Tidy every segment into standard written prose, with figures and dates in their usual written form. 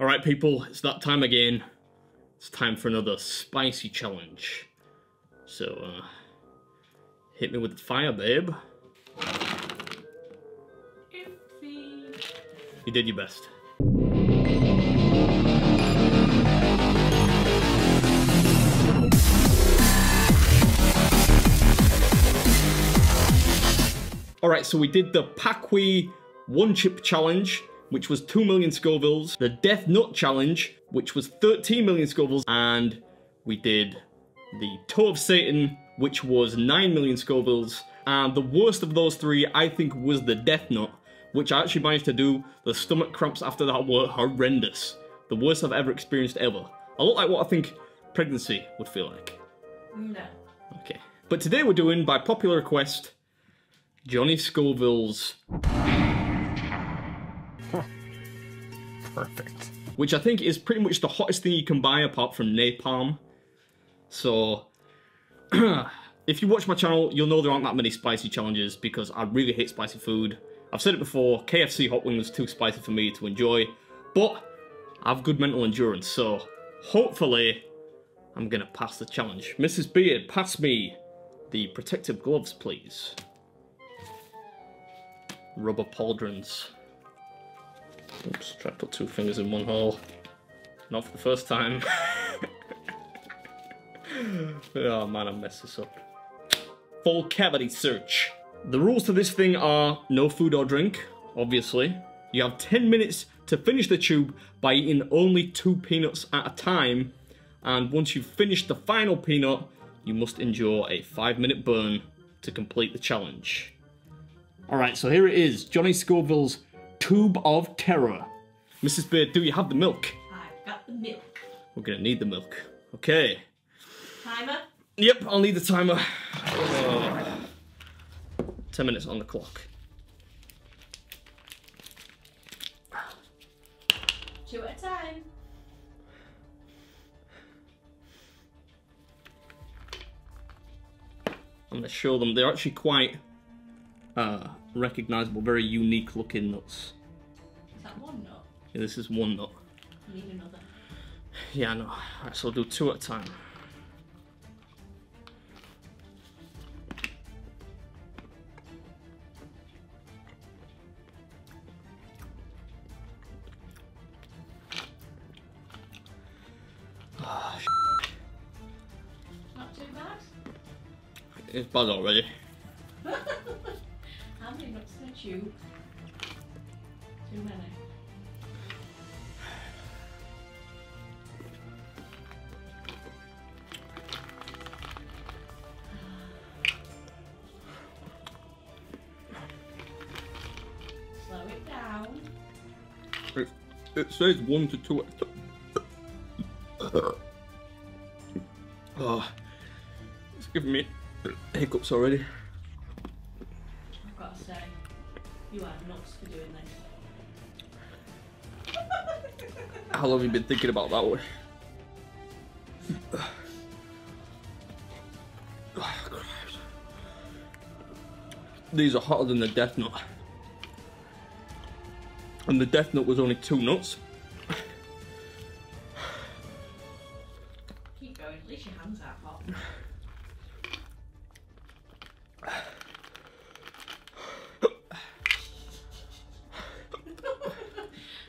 All right, people, it's that time again. It's time for another spicy challenge. So, hit me with the fire, babe. Oopsie. You did your best. All right, so we did the Paqui one chip challenge, which was 2 million Scovilles, the Death Nut Challenge, which was 13 million Scovilles, and we did the Toe of Satan, which was 9 million Scovilles, and the worst of those three, I think, was the Death Nut, which I actually managed to do. The stomach cramps after that were horrendous. The worst I've ever experienced ever. A lot like what I think pregnancy would feel like. No. Okay. But today we're doing, by popular request, Johnny Scoville's... Perfect. Which I think is pretty much the hottest thing you can buy apart from napalm. So, if you watch my channel, you'll know there aren't that many spicy challenges because I really hate spicy food. I've said it before, KFC hot wing was too spicy for me to enjoy, but I have good mental endurance, so hopefully I'm gonna pass the challenge. Mrs. Beard, pass me the protective gloves, please. Rubber pauldrons. Oops, try to put two fingers in one hole. Not for the first time. Oh man, I messed this up. Full cavity search. The rules to this thing are no food or drink, obviously. You have 10 minutes to finish the tube by eating only 2 peanuts at a time. And once you've finished the final peanut, you must endure a 5-minute burn to complete the challenge. Alright, so here it is. Johnny Scoville's Tube of Terror. Mrs. Beard, do you have the milk? I've got the milk. We're gonna need the milk. Okay. Timer? Yep, I'll need the timer. 10 minutes on the clock. Two at a time. I'm gonna show them. They're actually quite recognizable, very unique looking nuts. Is that one nut? Yeah, this is one nut. You need another. Yeah, I know. Alright, so I'll do 2 at a time. Oh, not too bad. It's bad already. How many nuts did I chew? Too many. Slow it down. It says 1 to 2. Oh, it's giving me hiccups already. You are nuts for doing this. How long have you been thinking about that one? Oh, Christ. These are hotter than the Death Nut. And the Death Nut was only 2 nuts. Keep going, at least your hands are hot.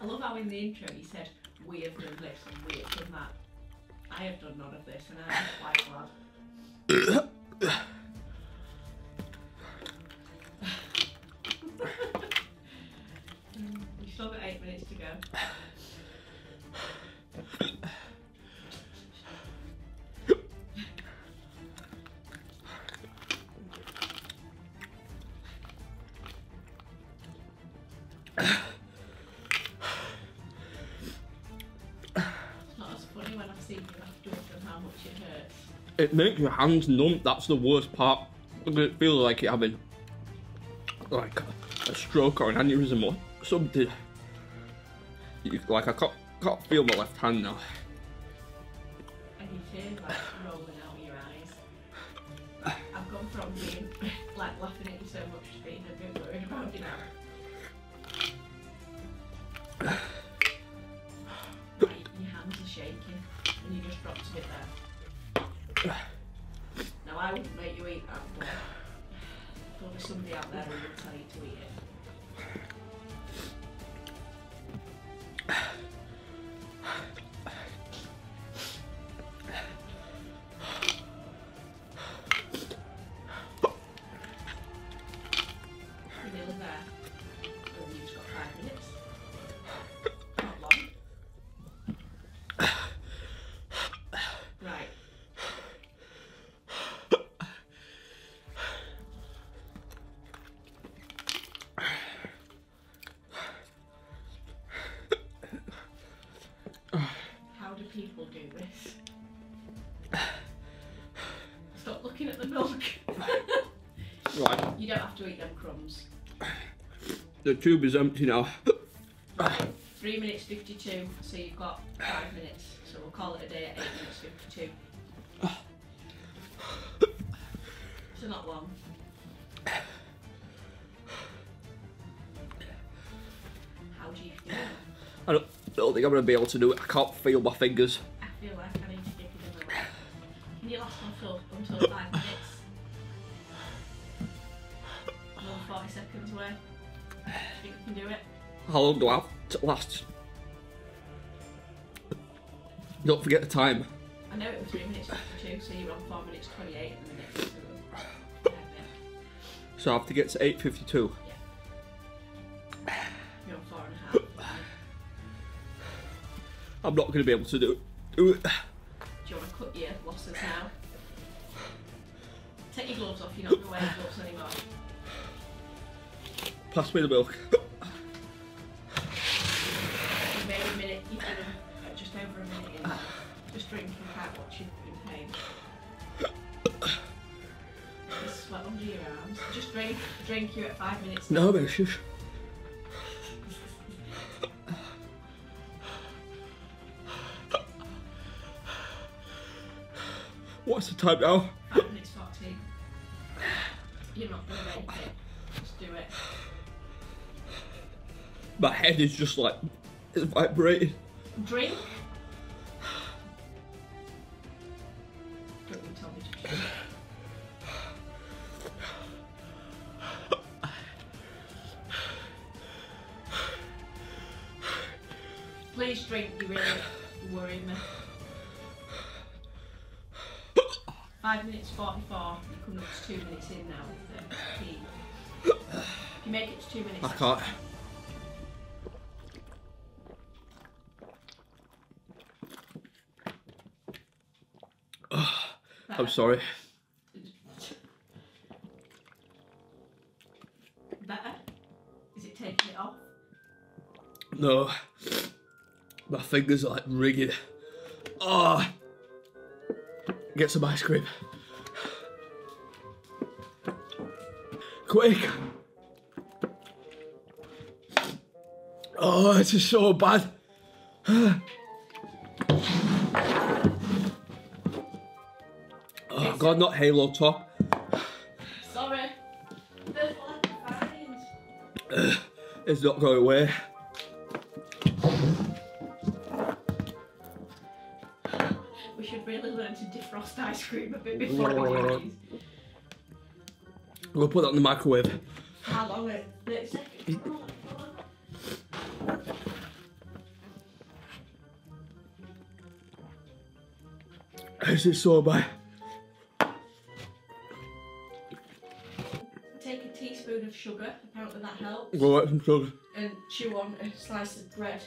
I love how in the intro you said, we have done this and we have done that. I have done none of this and I'm quite glad. You've still got 8 minutes to go. It makes your hands numb, that's the worst part. It feels like you're having like a stroke or an aneurysm or something. Like I can't feel my left hand now. And your tears like rolling out of your eyes. I've gone from being like laughing at you so much to being a bit worried about you now. Now I wouldn't make you eat that, but there'll be somebody out there who will tell you to eat it. People do this. Stop looking at the milk. Right. You don't have to eat them crumbs. The tube is empty now. Right. 3 minutes 52, so you've got 5 minutes. So we'll call it a day at 8 minutes 52. So not long. How do you feel? I don't think I'm going to be able to do it. I can't feel my fingers. I feel like I need to dip it in the water. Can you last until 5 minutes? 40 seconds away. I think you can do it. How long do I have to last? Don't forget the time. I know it was 3 minutes 52, so you're on 4 minutes 28 in the next minute. So I have to get to 8:52? Yeah. You're on 4 and a half. I'm not going to be able to do it. Do you want to cut your losses now? Take your gloves off, you're not going to wear gloves anymore. Pass me the milk. You've made a minute, you've been just over a minute in. Just drinking without watching in pain. Just sweat under your arms. Just drink, you're at 5 minutes. No, but shush. What's the time now? 5 minutes 14. You're not going to make it. Just do it. My head is just like, it's vibrating. Drink. Don't you tell me to drink. Please drink, you really worry me. 5 minutes 44, you come up to 2 minutes in now with the tea. If you make it to 2 minutes... I can't. Right. I'm sorry. Better? Is it taking it off? No. My fingers are like ringing. Oh. Get some ice cream. Quick! Oh, this is so bad. Oh, God, not Halo Top. Sorry. There's one I can find. It's not going away. We should really learn to defrost ice cream a bit before we do. We'll put that in the microwave. How long is it? 30 seconds. This is so bad. Take a teaspoon of sugar, apparently that helps. We'll get some sugar. And chew on a slice of bread.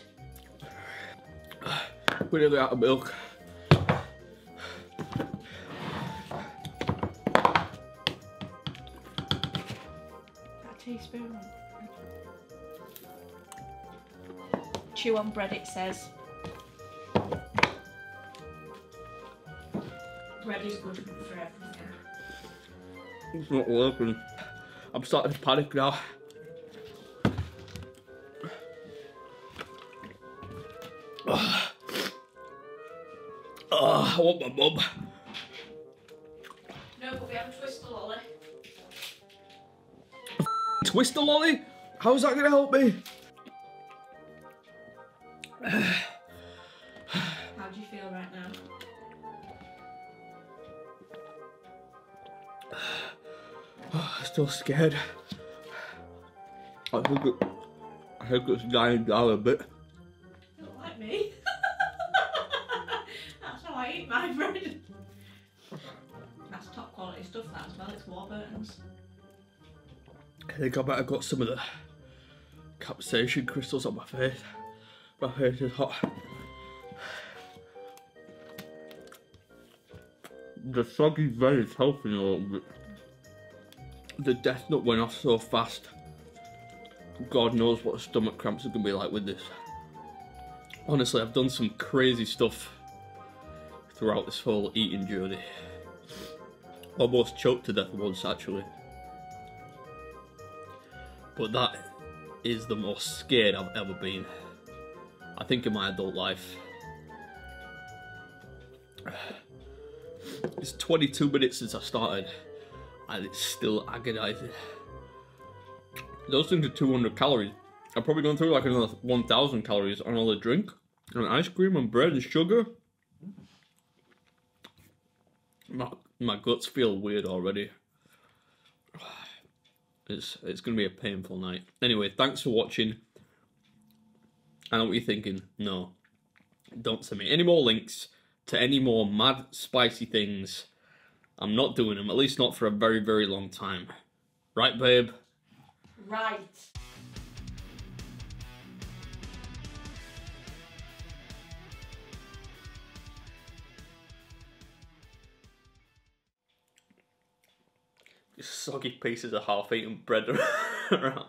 We're nearly out of milk. Teaspoon. Chew on bread, it says. Bread is good for everything. It's not working. I'm starting to panic now. Oh, I want my mum. No, but we have a twist the lolly. Twist the lolly? How's that gonna help me? How do you feel right now? Oh, still scared. I think it's $9 bit. Not like me. That's how I eat my bread. That's top quality stuff, that as well. It's Warburton's. I think I might have got some of the capsaicin crystals on my face. My face is hot. The soggy bread is helping a little bit. The death nut went off so fast. God knows what stomach cramps are going to be like with this. Honestly, I've done some crazy stuff throughout this whole eating journey. Almost choked to death once, actually. But that is the most scared I've ever been, I think, in my adult life. It's 22 minutes since I started, and it's still agonising. Those things are 200 calories. I've probably gone through like another 1,000 calories on all the drink, and ice cream, and bread, and sugar. My guts feel weird already. It's going to be a painful night. Anyway, thanks for watching. I know what you're thinking. No, don't send me any more links to any more mad, spicy things. I'm not doing them, at least not for a very, very long time. Right, babe? Right. Soggy pieces of half-eaten bread around.